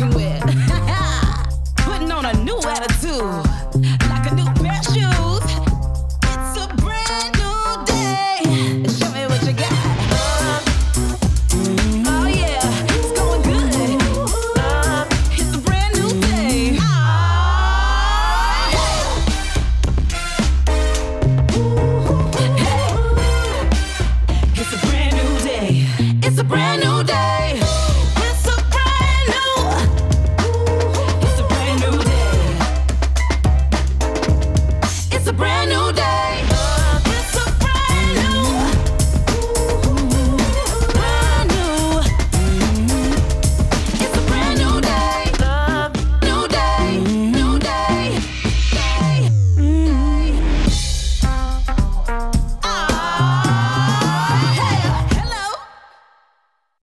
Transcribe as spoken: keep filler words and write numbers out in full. American